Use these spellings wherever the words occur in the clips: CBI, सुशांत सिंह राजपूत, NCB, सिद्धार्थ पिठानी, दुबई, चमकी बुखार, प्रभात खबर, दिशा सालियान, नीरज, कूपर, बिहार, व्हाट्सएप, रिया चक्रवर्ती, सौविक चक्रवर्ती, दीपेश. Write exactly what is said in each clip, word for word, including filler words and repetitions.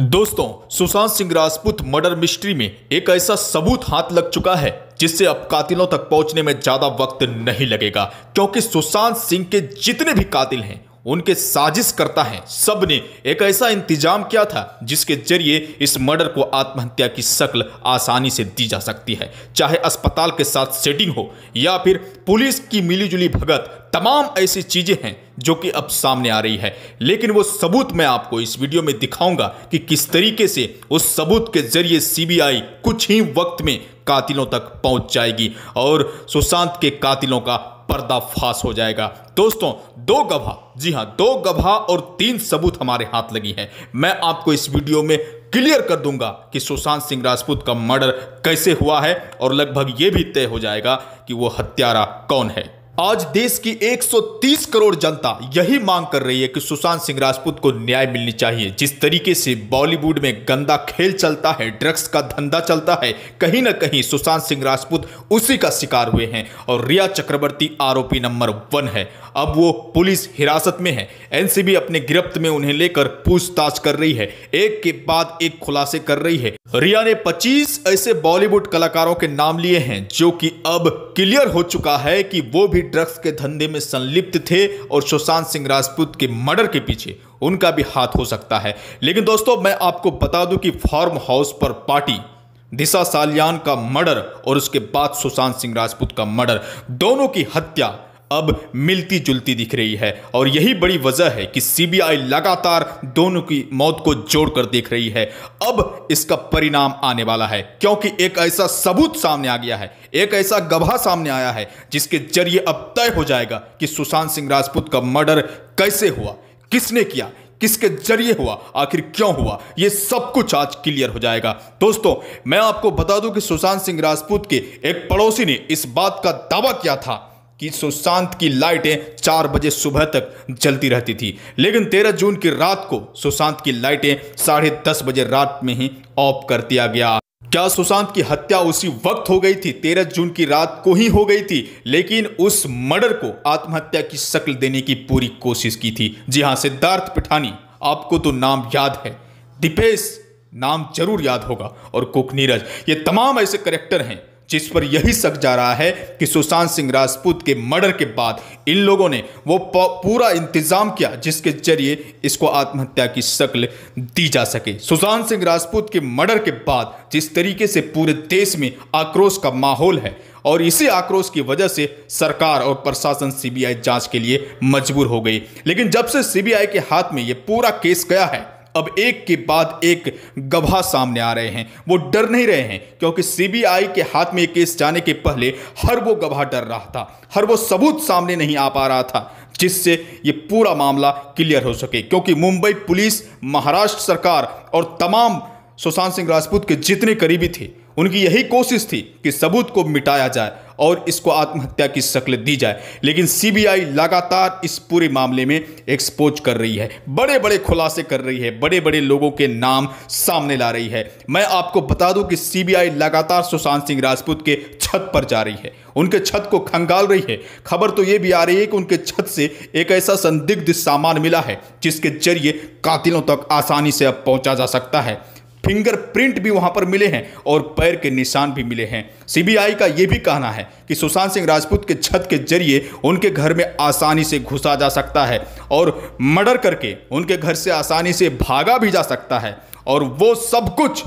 दोस्तों, सुशांत सिंह राजपूत murder mystery में एक ऐसा सबूत हाथ लग चुका है जिससे अब कातिलों तक पहुंचने में ज्यादा वक्त नहीं लगेगा, क्योंकि सुशांत सिंह के जितने भी कातिल हैं उनके साजिश करता है सब ने एक ऐसा इंतजाम किया था जिसके जरिए इस मर्डर को आत्महत्या की शक्ल आसानी से दी जा सकती है। चाहे अस्पताल के साथ सेटिंग हो या फिर पुलिस की मिलीजुली भगत, तमाम ऐसी चीजें हैं जो कि अब सामने आ रही है। लेकिन वो सबूत मैं आपको इस वीडियो में दिखाऊंगा कि किस तरीके से उस सबूत के जरिए सीबीआई कुछ ही वक्त में कातिलों तक पहुंच जाएगी और सुशांत के कातिलों का पर्दाफाश हो जाएगा। दोस्तों, दो गवाह, जी हां, दो गवाह और तीन सबूत हमारे हाथ लगी हैं। मैं आपको इस वीडियो में क्लियर कर दूंगा कि सुशांत सिंह राजपूत का मर्डर कैसे हुआ है और लगभग यह भी तय हो जाएगा कि वो हत्यारा कौन है। आज देश की एक सौ तीस करोड़ जनता यही मांग कर रही है कि सुशांत सिंह राजपूत को न्याय मिलनी चाहिए। जिस तरीके से बॉलीवुड में गंदा खेल चलता है, ड्रग्स का धंधा चलता है, कहीं ना कहीं सुशांत सिंह राजपूत उसी का शिकार हुए हैं और रिया चक्रवर्ती आरोपी नंबर वन है। अब वो पुलिस हिरासत में है, एनसीबी अपने गिरफ्त में उन्हें लेकर पूछताछ कर रही है, एक के बाद एक खुलासे कर रही है। रिया ने पच्चीस ऐसे बॉलीवुड कलाकारों के नाम लिए हैं जो कि अब क्लियर हो चुका है कि वो भी ड्रग्स के धंधे में संलिप्त थे और सुशांत सिंह राजपूत के मर्डर के पीछे उनका भी हाथ हो सकता है। लेकिन दोस्तों, मैं आपको बता दूं कि फार्म हाउस पर पार्टी, दिशा सालियान का मर्डर और उसके बाद सुशांत सिंह राजपूत का मर्डर, दोनों की हत्या अब मिलती जुलती दिख रही है और यही बड़ी वजह है कि सीबीआई लगातार दोनों की मौत को जोड़कर देख रही है। अब इसका परिणाम आने वाला है, क्योंकि एक ऐसा सबूत सामने आ गया है, एक ऐसा गवाह सामने आया है जिसके जरिए अब तय हो जाएगा कि सुशांत सिंह राजपूत का मर्डर कैसे हुआ, किसने किया, किसके जरिए हुआ, आखिर क्यों हुआ, यह सब कुछ आज क्लियर हो जाएगा। दोस्तों, मैं आपको बता दूं कि सुशांत सिंह राजपूत के एक पड़ोसी ने इस बात का दावा किया था कि सुशांत की लाइटें चार बजे सुबह तक जलती रहती थी, लेकिन तेरह जून की रात को सुशांत की लाइटें साढ़े दस बजे रात में ही ऑफ कर दिया गया। क्या सुशांत की हत्या उसी वक्त हो गई थी? तेरह जून की रात को ही हो गई थी, लेकिन उस मर्डर को आत्महत्या की शक्ल देने की पूरी कोशिश की थी। जी हां, सिद्धार्थ पिठानी, आपको तो नाम याद है, दीपेश नाम जरूर याद होगा, और कुक नीरज, ये तमाम ऐसे कैरेक्टर हैं जिस पर यही शक जा रहा है कि सुशांत सिंह राजपूत के मर्डर के बाद इन लोगों ने वो पूरा इंतजाम किया जिसके जरिए इसको आत्महत्या की शक्ल दी जा सके। सुशांत सिंह राजपूत के मर्डर के बाद जिस तरीके से पूरे देश में आक्रोश का माहौल है और इसी आक्रोश की वजह से सरकार और प्रशासन सीबीआई जांच के लिए मजबूर हो गई। लेकिन जब से सीबीआई के हाथ में ये पूरा केस गया है, अब एक के बाद एक गवाह सामने आ रहे हैं। वो डर नहीं रहे हैं, क्योंकि सीबीआई के हाथ में केस जाने के पहले हर वो गवाह डर रहा था, हर वो सबूत सामने नहीं आ पा रहा था जिससे ये पूरा मामला क्लियर हो सके। क्योंकि मुंबई पुलिस, महाराष्ट्र सरकार और तमाम सुशांत सिंह राजपूत के जितने करीबी थे, उनकी यही कोशिश थी कि सबूत को मिटाया जाए और इसको आत्महत्या की शक्ल दी जाए। लेकिन सीबीआई लगातार इस पूरे मामले में एक्सपोज कर रही है, बड़े बड़े खुलासे कर रही है, बड़े बड़े लोगों के नाम सामने ला रही है। मैं आपको बता दूं कि सीबीआई लगातार सुशांत सिंह राजपूत के छत पर जा रही है, उनके छत को खंगाल रही है। खबर तो यह भी आ रही है कि उनके छत से एक ऐसा संदिग्ध सामान मिला है जिसके जरिए कातिलों तक आसानी से अब पहुंचा जा सकता है। फिंगरप्रिंट भी वहां पर मिले हैं और पैर के निशान भी मिले हैं। सीबीआई का यह भी कहना है कि सुशांत सिंह राजपूत के छत के जरिए उनके घर में आसानी से घुसा जा सकता है और मर्डर करके उनके घर से आसानी से भागा भी जा सकता है, और वो सब कुछ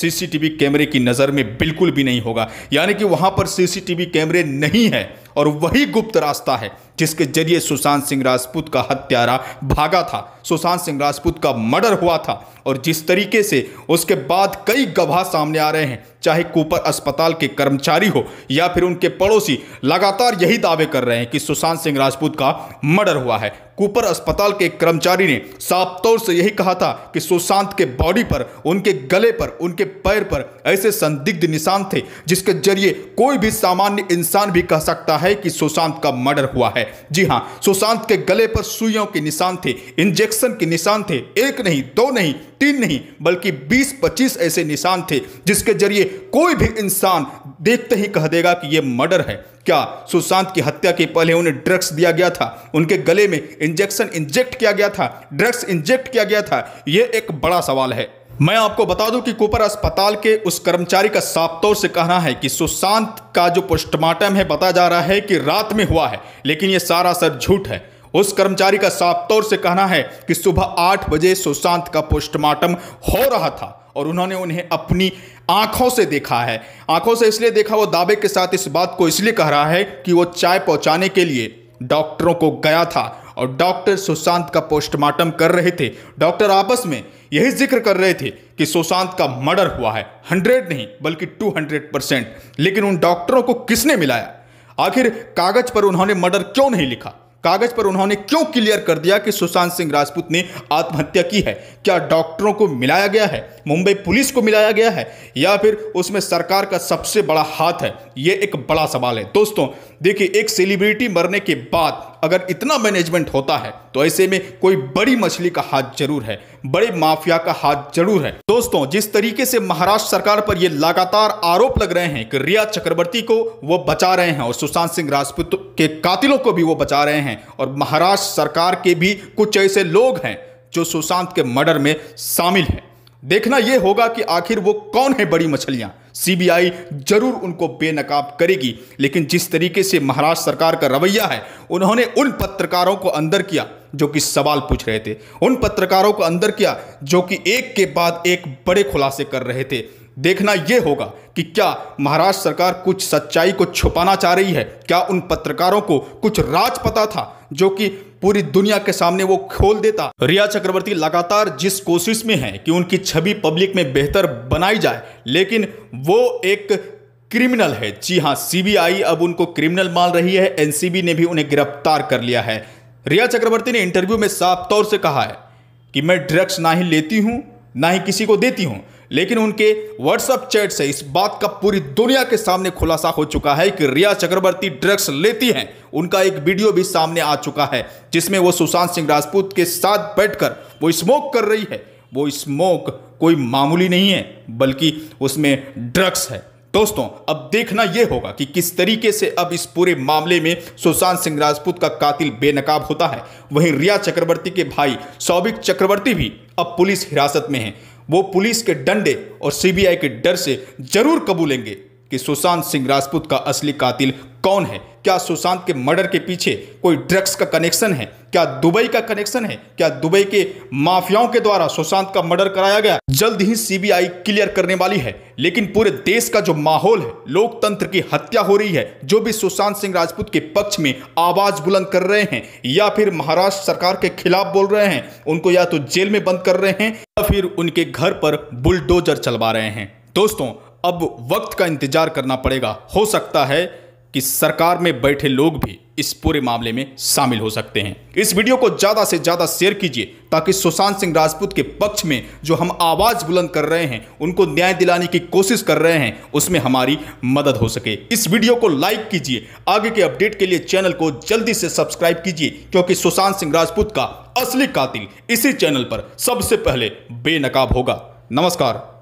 सीसीटीवी कैमरे की नज़र में बिल्कुल भी नहीं होगा। यानी कि वहां पर सीसीटीवी कैमरे नहीं है और वही गुप्त रास्ता है जिसके जरिए सुशांत सिंह राजपूत का हत्यारा भागा था, सुशांत सिंह राजपूत का मर्डर हुआ था। और जिस तरीके से उसके बाद कई गवाह सामने आ रहे हैं, चाहे कूपर अस्पताल के कर्मचारी हो या फिर उनके पड़ोसी, लगातार यही दावे कर रहे हैं कि सुशांत सिंह राजपूत का मर्डर हुआ है। कूपर अस्पताल के एक कर्मचारी ने साफ तौर से यही कहा था कि सुशांत के बॉडी पर, उनके गले पर, उनके पैर पर ऐसे संदिग्ध निशान थे जिसके जरिए कोई भी सामान्य इंसान भी कह सकता है कि सुशांत का मर्डर हुआ है। जी हां, सुशांत के गले पर सुइयों के निशान थे, इंजेक्शन के निशान थे, एक नहीं, दो नहीं, तीन नहीं, बल्कि बीस पच्चीस ऐसे निशान थे जिसके जरिए कोई भी इंसान देखते ही कह देगा कि यह मर्डर है। क्या सुशांत की हत्या के पहले उन्हें ड्रग्स दिया गया था? उनके गले में इंजेक्शन इंजेक्ट किया गया था, ड्रग्स इंजेक्ट किया गया था? यह एक बड़ा सवाल है। मैं आपको बता दूं कि कूपर अस्पताल के उस कर्मचारी का साफ तौर से कहना है कि सुशांत का जो पोस्टमार्टम है बताया जा रहा है कि रात में हुआ है, लेकिन ये सारा सर झूठ है। उस कर्मचारी का साफ तौर से कहना है कि सुबह आठ बजे सुशांत का पोस्टमार्टम हो रहा था और उन्होंने उन्हें अपनी आंखों से देखा है। आंखों से इसलिए देखा, वो दावे के साथ इस बात को इसलिए कह रहा है कि वो चाय पहुंचाने के लिए डॉक्टरों को गया था और डॉक्टर सुशांत का पोस्टमार्टम कर रहे थे। डॉक्टर आपस में यही जिक्र कर रहे थे कि सुशांत का मर्डर हुआ है, हंड्रेड नहीं बल्कि टू हंड्रेड परसेंट। लेकिन उन डॉक्टरों को किसने मिलाया? आखिर कागज पर उन्होंने मर्डर क्यों नहीं लिखा? कागज पर उन्होंने क्यों क्लियर कर दिया कि सुशांत सिंह राजपूत ने आत्महत्या की है? क्या डॉक्टरों को मिलाया गया है, मुंबई पुलिस को मिलाया गया है, या फिर उसमें सरकार का सबसे बड़ा हाथ है? ये एक बड़ा सवाल है। दोस्तों देखिए, एक सेलिब्रिटी मरने के बाद अगर इतना मैनेजमेंट होता है तो ऐसे में कोई बड़ी मछली का हाथ जरूर है, बड़े माफिया का हाथ जरूर है। दोस्तों जिस तरीके से महाराष्ट्र सरकार पर यह लगातार आरोप लग रहे हैं कि रिया चक्रवर्ती को वो बचा रहे हैं और सुशांत सिंह राजपूत के कातिलों को भी वो बचा रहे हैं, और महाराष्ट्र सरकार के भी कुछ ऐसे लोग हैं जो सुशांत के मर्डर में शामिल हैं, देखना यह होगा कि आखिर वो कौन है बड़ी मछलियां। सीबीआई जरूर उनको बेनकाब करेगी, लेकिन जिस तरीके से महाराष्ट्र सरकार का रवैया है, उन्होंने उन पत्रकारों को अंदर किया जो कि सवाल पूछ रहे थे, उन पत्रकारों को अंदर किया जो कि एक के बाद एक बड़े खुलासे कर रहे थे। देखना यह होगा कि क्या महाराष्ट्र सरकार कुछ सच्चाई को छुपाना चाह रही है, क्या उन पत्रकारों को कुछ राज पता था जो कि पूरी दुनिया के सामने वो खोल देता। रिया चक्रवर्ती लगातार जिस कोशिश में है कि उनकी छवि पब्लिक में बेहतर बनाई जाए, लेकिन वो एक क्रिमिनल है। जी हाँ, सीबीआई अब उनको क्रिमिनल मान रही है, एनसीबी ने भी उन्हें गिरफ्तार कर लिया है। रिया चक्रवर्ती ने इंटरव्यू में साफ तौर से कहा है कि मैं ड्रग्स ना ही लेती हूँ ना ही किसी को देती हूँ, लेकिन उनके व्हाट्सएप चैट से इस बात का पूरी दुनिया के सामने खुलासा हो चुका है कि रिया चक्रवर्ती ड्रग्स लेती हैं। उनका एक वीडियो भी सामने आ चुका है जिसमें वो सुशांत सिंह राजपूत के साथ बैठकर वो स्मोक कर रही है। वो स्मोक कोई मामूली नहीं है, बल्कि उसमें ड्रग्स है। दोस्तों अब देखना यह होगा कि किस तरीके से अब इस पूरे मामले में सुशांत सिंह राजपूत का कातिल बेनकाब होता है। वहीं रिया चक्रवर्ती के भाई सौविक चक्रवर्ती भी अब पुलिस हिरासत में हैं। वो पुलिस के डंडे और सीबीआई के डर से जरूर कबूलेंगे कि सुशांत सिंह राजपूत का असली कातिल कौन है। क्या सुशांत के मर्डर के पीछे कोई ड्रग्स का कनेक्शन है? क्या दुबई का कनेक्शन है? क्या दुबई के माफियाओं के द्वारा सुशांत का मर्डर कराया गया? जल्द ही सीबीआई क्लियर करने वाली है, लेकिन पूरे देश का जो माहौल है, लोकतंत्र की हत्या हो रही है, जो भी सुशांत सिंह राजपूत के पक्ष में आवाज बुलंद कर रहे हैं या फिर महाराष्ट्र सरकार के खिलाफ बोल रहे हैं, उनको या तो जेल में बंद कर रहे हैं या फिर उनके घर पर बुलडोजर चलवा रहे हैं। दोस्तों अब वक्त का इंतजार करना पड़ेगा। हो सकता है कि सरकार में बैठे लोग भी इस पूरे मामले में शामिल हो सकते हैं। इस वीडियो को ज़्यादा से ज़्यादा शेयर कीजिए ताकि सुशांत सिंह राजपूत के पक्ष में जो हम आवाज़ बुलंद कर रहे हैं, उनको न्याय दिलाने की कोशिश कर रहे हैं, उसमें हमारी मदद हो सके। इस वीडियो को लाइक कीजिए। आगे के अपडेट के लिए चैनल को जल्दी से सब्सक्राइब कीजिए, क्योंकि सुशांत सिंह राजपूत का असली कातिल इसी चैनल पर सबसे पहले बेनकाब होगा। नमस्कार।